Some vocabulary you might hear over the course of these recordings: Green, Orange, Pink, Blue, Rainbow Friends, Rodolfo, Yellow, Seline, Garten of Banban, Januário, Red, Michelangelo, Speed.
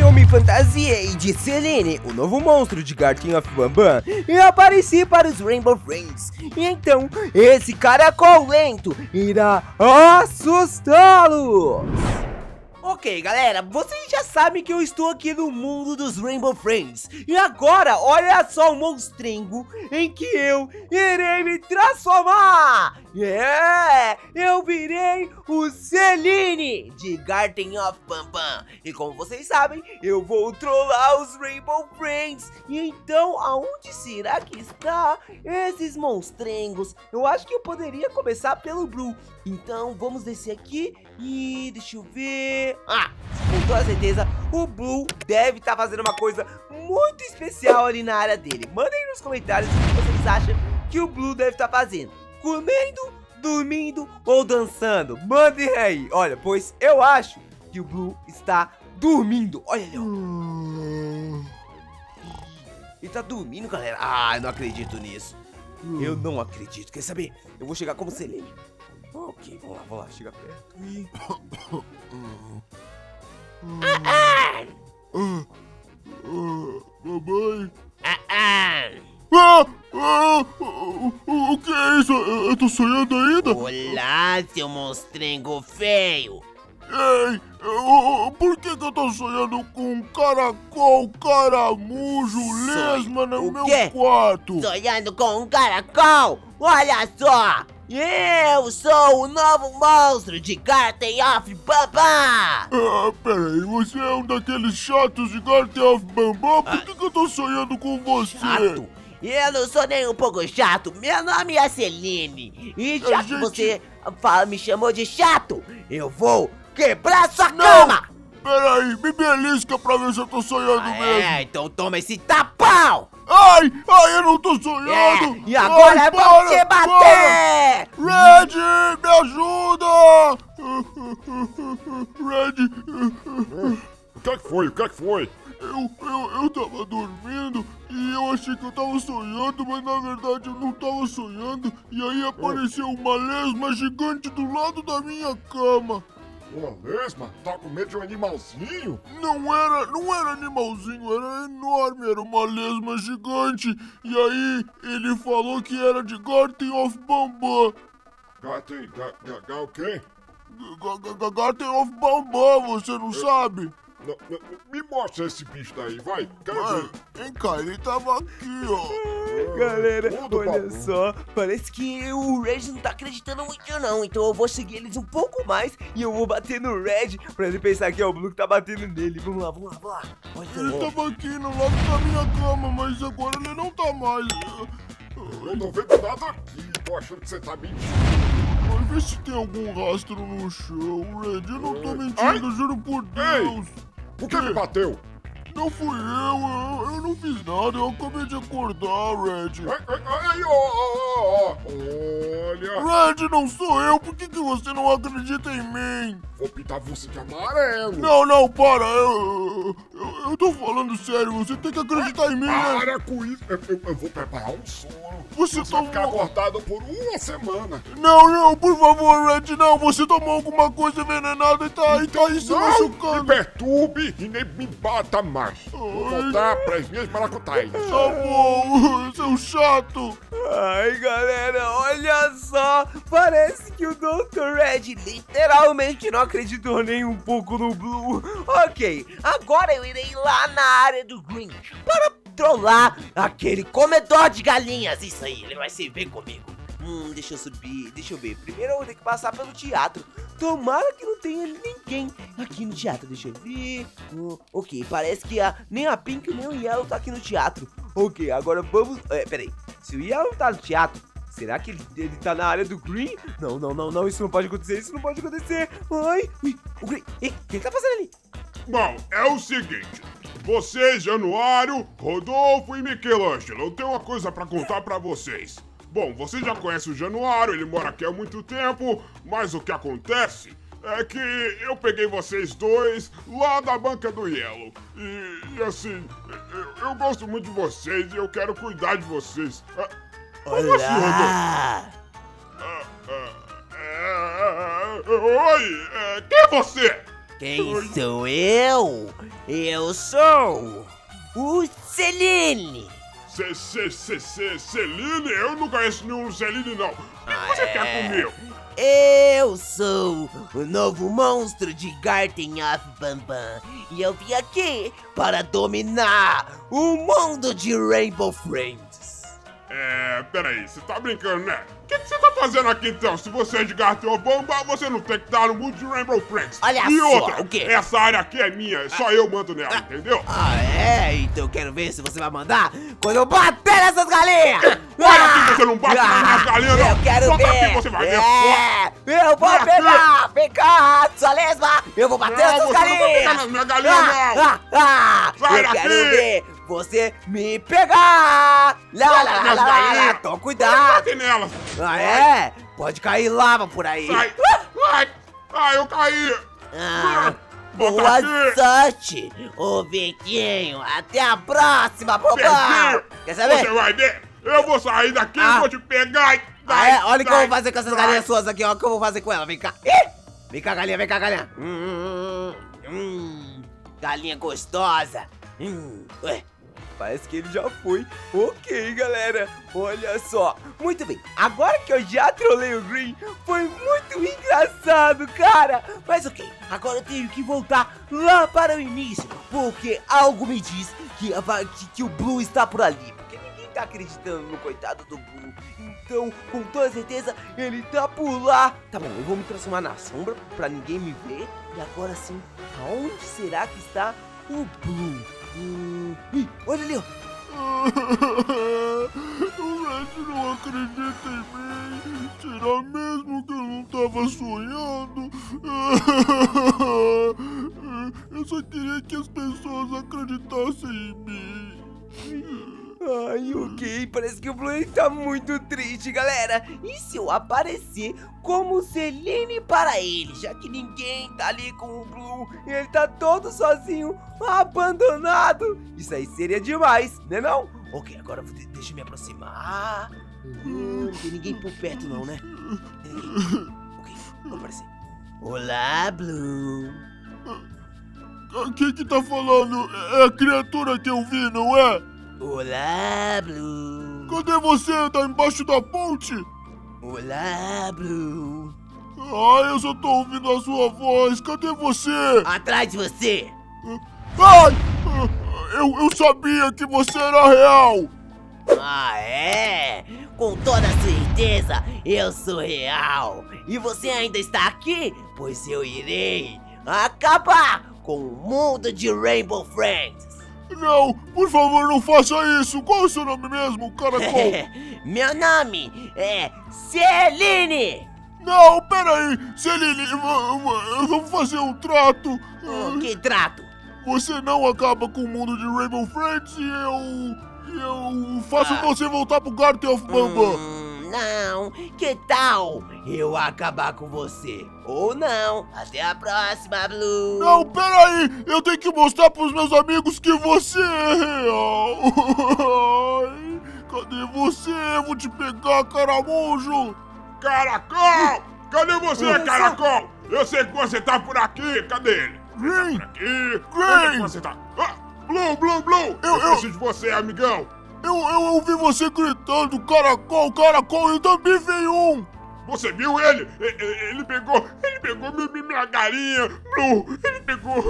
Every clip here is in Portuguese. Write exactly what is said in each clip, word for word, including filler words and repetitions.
eu me fantasiei de Seline, o novo monstro de Garten of Banban, e apareci para os Rainbow Friends. E então, esse caracol lento irá assustá-los. Ok, galera, vocês já sabem que eu estou aqui no mundo dos Rainbow Friends. E agora, olha só o monstrengo em que eu irei me transformar. É, eu virei o Seline de Garten of Banban. E como vocês sabem, eu vou trollar os Rainbow Friends. E então, aonde será que está esses monstrengos? Eu acho que eu poderia começar pelo Blue. Então, vamos descer aqui e deixa eu ver... Ah, com toda certeza, o Blue deve estar fazendo uma coisa muito especial ali na área dele. Mandem nos comentários o que vocês acham que o Blue deve estar fazendo. Comendo, dormindo ou dançando? Mandem aí. Olha, pois eu acho que o Blue está dormindo. Olha ali, ó. Ele tá dormindo, galera. Ah, eu não acredito nisso. Eu não acredito. Quer saber? Eu vou chegar como Seline. Ok, vamos lá, vamos lá, chega perto e... Ah, ah! Mamãe? Ah, ah! Ah, ah, o que é isso? Eu tô sonhando ainda? Olá, seu monstrengo feio! Ei, eu, por que que eu tô sonhando com caracol, caramujo, lesma no meu quarto? Sonhando com um caracol? Olha só! Eu sou o novo monstro de Garten of Banban! Ah, peraí, você é um daqueles chatos de Garten of Banban? Por ah, que, que eu tô sonhando com você? Chato? Eu não sou nem um pouco chato, meu nome é Seline. E já A que gente... você fala, me chamou de chato, eu vou quebrar sua não! cama! Peraí, me belisca pra ver se eu tô sonhando ah, mesmo. É, então toma esse tapão! Ai, ai, eu não tô sonhando! É, e agora ai, vamos te bater! Para. Red, me ajuda! Red... O que é que foi? O que é que foi? Eu, eu, eu tava dormindo e eu achei que eu tava sonhando, mas na verdade eu não tava sonhando. E aí apareceu uma lesma gigante do lado da minha cama. Uma lesma? Tá com medo de um animalzinho? Não era, não era animalzinho, era enorme, era uma lesma gigante. E aí, ele falou que era de Garten of Banban. Garten, o quê? Garten of Banban, você não sabe? Não, não, me mostra esse bicho daí, vai, quero ver. Vem cá, ele tava aqui, ó. Galera, olha só, parece que o Red não tá acreditando muito não. Então eu vou seguir eles um pouco mais e eu vou bater no Red pra ele pensar que é o Blue que tá batendo nele. Vamos lá, vamos lá, vamos lá. Olha, ele ó. tava aqui no lado da minha cama, mas agora ele não tá mais. Eu não vendo nada aqui, tô achando que você tá mentindo. Vê se tem algum rastro no chão, Red. Eu não tô mentindo, Ai? juro por Deus. Ei. O que me bateu? Não fui eu, eu, eu não fiz nada, eu acabei de acordar, Red. Ai, ó, ó, ó. Olha. Red, não sou eu, por que, que você não acredita em mim? Vou pintar você de amarelo. Não, não, para, eu, eu, eu tô falando sério, você tem que acreditar Ai, em mim, Red. Para com isso, eu, eu, eu vou preparar um soro. Você, você tá... vai ficar cortado por uma semana. Não, não, por favor, Red, não, você tomou alguma coisa envenenada e tá aí, tá aí se machucando. Não me perturbe. E nem me bata mais. Vou voltar para as minhas maracutais. Tá bom, seu chato. Ai, galera, olha só. Parece que o doutor Red literalmente não acreditou nem um pouco no Blue. Ok, agora eu irei lá na área do Green para trollar aquele comedor de galinhas. Isso aí, ele vai se ver comigo. Hum, deixa eu subir, deixa eu ver. Primeiro eu vou ter que passar pelo teatro. Tomara que não tenha ninguém aqui no teatro, deixa eu ver. Oh, ok, parece que a, nem a Pink nem o Yellow tá aqui no teatro. Ok, agora vamos... É, peraí, se o Yellow tá no teatro, será que ele, ele tá na área do Green? Não, não, não, não, isso não pode acontecer, isso não pode acontecer. Ai, ui, o Green, ei, o que ele tá fazendo ali? Bom, é o seguinte... Vocês, Januário, Rodolfo e Michelangelo, eu tenho uma coisa pra contar pra vocês. Bom, você já conhece o Januário, ele mora aqui há muito tempo, mas o que acontece é que eu peguei vocês dois lá da banca do Yellow. E, e assim, eu, eu gosto muito de vocês e eu quero cuidar de vocês. Como assim, Rodolfo? Oi, quem é você? Quem sou eu? Eu sou o Seline. C-C-C-C-Seline? Eu não conheço nenhum Seline, não. O que você quer comigo? Eu sou o novo monstro de Garten of Banban e eu vim aqui para dominar o mundo de Rainbow Friends. É, peraí, você tá brincando, né? O que você tá fazendo aqui então? Se você é de Garten of Banban, você não tem que estar no mundo de Rainbow Friends. Olha e só, outra, o quê? Essa área aqui é minha, só ah, eu mando nela, ah, entendeu? Ah, é? Então eu quero ver se você vai mandar quando eu bater nessas galinhas! É, olha ah, aqui, você não bate ah, nas minhas galinhas, não! Eu quero Só ver! Aqui, você vai é, ver. Eu vou Minha pegar! Fica, sua lesma! Eu vou bater não, nessas galinhas! Não, vou pegar nas minhas galinhas, ah, não! Ah, ah, sai eu daqui. Quero ver você me pegar! Lá, lá, lá, lá, lá, toma cuidado! Nelas. Ah, é? Pode cair lava por aí! Sai! Ai, ah, eu caí! Ah, boa sorte, ô Viquinho! Até a próxima, bobão! Quer saber? Você vai ver! Eu vou sair daqui, ah. vou te pegar! Sai, ah, é? Olha o que eu vou fazer com essas sai. galinhas suas aqui, olha o que eu vou fazer com ela! Vem cá! Ih! Vem cá, galinha, vem cá, galinha! Hum, hum, galinha gostosa! Hum, ué. Parece que ele já foi. Ok, galera. Olha só. Muito bem. Agora que eu já trolei o Green, foi muito engraçado, cara. Mas ok. Agora eu tenho que voltar lá para o início, porque algo me diz que, a, que, que o Blue está por ali. Porque ninguém tá acreditando no coitado do Blue. Então, com toda certeza, ele tá por lá. Tá bom, eu vou me transformar na sombra para ninguém me ver. E agora sim, aonde será que está o Blue? Hum, hum, olha ali, ó. O Red não acredita em mim. Será mesmo que eu não tava sonhando? Eu só queria que as pessoas acreditassem em mim. Ai, ok, parece que o Blue tá muito triste, galera. E se eu aparecer como Seline para ele? Já que ninguém tá ali com o Blue, ele tá todo sozinho, abandonado. Isso aí seria demais, né não? Ok, agora vou de deixa eu me aproximar. Hum, não tem ninguém por perto não, né? Ok, vou aparecer. Olá, Blue. Quem que tá falando? É a criatura que eu vi, não é? Olá, Blue. Cadê você? Tá embaixo da ponte? Olá, Blue. Ah, eu só tô ouvindo a sua voz. Cadê você? Atrás de você. Ai! Eu, eu sabia que você era real. Ah, é? Com toda certeza, eu sou real. E você ainda está aqui? Pois eu irei acabar com o mundo de Rainbow Friends. Não, por favor, não faça isso. Qual é o seu nome mesmo, caracol? Meu nome é Seline. Não, peraí, Seline, vamos fazer um trato. Oh, que trato? Você não acaba com o mundo de Rainbow Friends e eu... Eu faço ah. você voltar pro Garten of Banban. Hum, não, que tal eu acabar com você? Ou não, até a próxima, Blue. Não, peraí, eu tenho que mostrar pros meus amigos que você é real. Cadê você? Eu vou te pegar, caramujo. Caracol, cadê você, Nossa. caracol? Eu sei que você tá por aqui, cadê ele? Green, tá aqui. Green. Onde é que você tá? Ah. Blue, Blue, Blue! Eu, eu preciso eu, de você, amigão! Eu, eu ouvi você gritando, caracol, caracol, eu também vi um! Você viu ele? Ele, ele pegou, ele pegou minha galinha, Blue, ele pegou...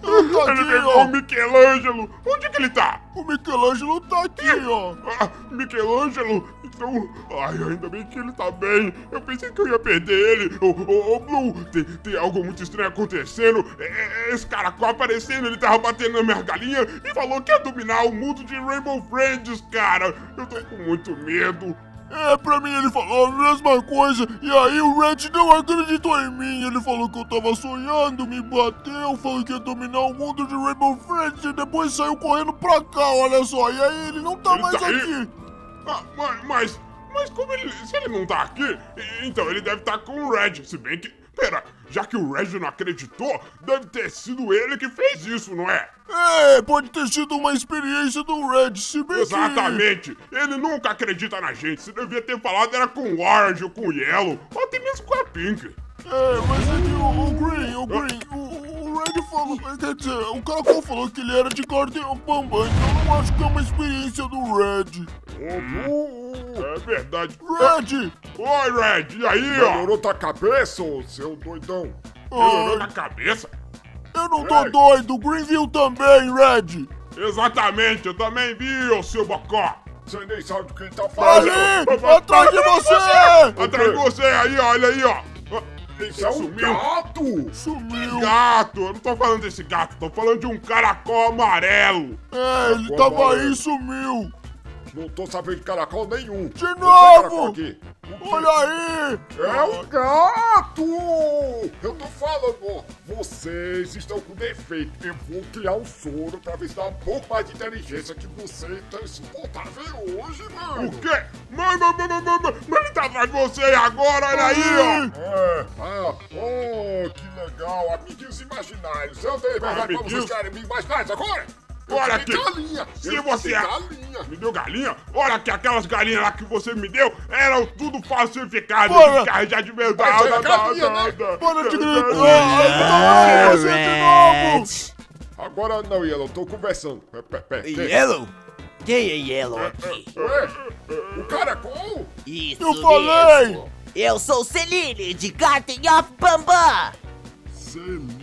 Tá ele aqui, pegou ó. o Michelangelo! Onde é que ele tá? O Michelangelo tá aqui, é. ó! Ah, Michelangelo? Então... Ai, ainda bem que ele tá bem! Eu pensei que eu ia perder ele! Ô, ô, ô, Blue! Tem, tem algo muito estranho acontecendo! Esse caracol aparecendo, ele tava batendo na minha galinha e falou que ia dominar o mundo de Rainbow Friends, cara! Eu tô com muito medo! É, pra mim ele falou a mesma coisa, e aí o Red não acreditou em mim, ele falou que eu tava sonhando, me bateu, falou que ia dominar o mundo de Rainbow Friends, e depois saiu correndo pra cá, olha só, e aí ele não tá ele mais tá aqui. Ah, mas, mas, mas como ele, se ele não tá aqui, então ele deve estar tá com o Red, se bem que... Pera, já que o Red não acreditou, deve ter sido ele que fez isso, não é? É, pode ter sido uma experiência do Red, se bem Exatamente, que... ele nunca acredita na gente, você devia ter falado era com o Orange ou com o Yellow, ou até mesmo com a Pink. É, mas é que o, o Green, o Green, o... Red falou, quer dizer, o Caracol falou que ele era de Garten of Banban, então eu não acho que é uma experiência do Red. Ô, Blue! É verdade. Red! Oi, Red, e aí, melhorou ó? Melhorou tua cabeça, ô seu doidão? Melhorou na cabeça? Eu não tô Red. doido, o Green viu também, Red. Exatamente, eu também vi, ô seu bocó. Você nem sabe do que tá falando. Ali, atrás de você! Atrás de você, aí, olha aí, ó. Isso é um sumiu. gato! Sumiu! Gato! Eu não tô falando desse gato, tô falando de um caracol amarelo! É, ele caracol tava amarelo. aí e sumiu! Não tô sabendo de caracol nenhum! De não novo! Aqui. Olha aí! É um gato! Eu tô falando, ó! Vocês estão com defeito! Eu vou criar um soro pra ver se dá um pouco mais de inteligência que vocês estão insuportáveis hoje, mano! O quê? Mano, mano, mano, mano! Mas ele tá atrás de você agora, olha aí, ó! É, ah, oh, que legal! Amiguinhos imaginários! Eu dei verdade pra vocês querem me imaginar isso agora! Olha aqui, galinha. se eu você galinha. me deu galinha, olha que aquelas galinhas lá que você me deu eram tudo falsificadas, já de verdade. Para de gritar, você de novo. Agora não, Yellow, tô conversando. Yellow? Quem é Yellow aqui? Ué, o caracol? Isso eu falei. Mesmo. Eu sou Seline, de Garten of Banban. Seline?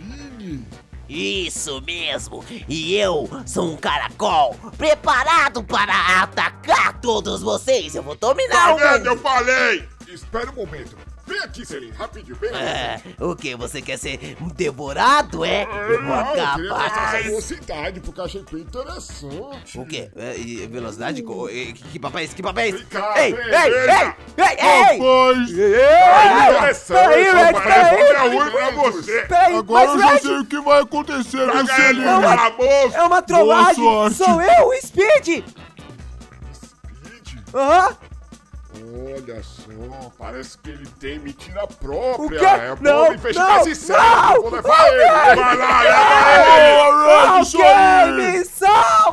Isso mesmo! E eu sou um caracol preparado para atacar todos vocês! Eu vou dominar o mundo! Eu falei! Espera um momento! Vem aqui, Seline, rapidinho, vem aqui! Ah, o que? Você quer ser devorado, é? Eu vou acabar! Eu queria essa velocidade, porque achei bem interessante! O quê? Velocidade? Uh. Que papai é esse? Que papai é esse? Vem cá, ei, vem, ei, ei, ei, ei, ei, ei, ei, ei, agora eu já sei o que vai acontecer, meu Seline! É uma trollagem! Sou eu, o Speed! Speed? Aham! Olha só, parece que ele tem mentira própria. É bom investigar esse certo. Vou levar ele. Vai lá, leva ele. Alguém me salva!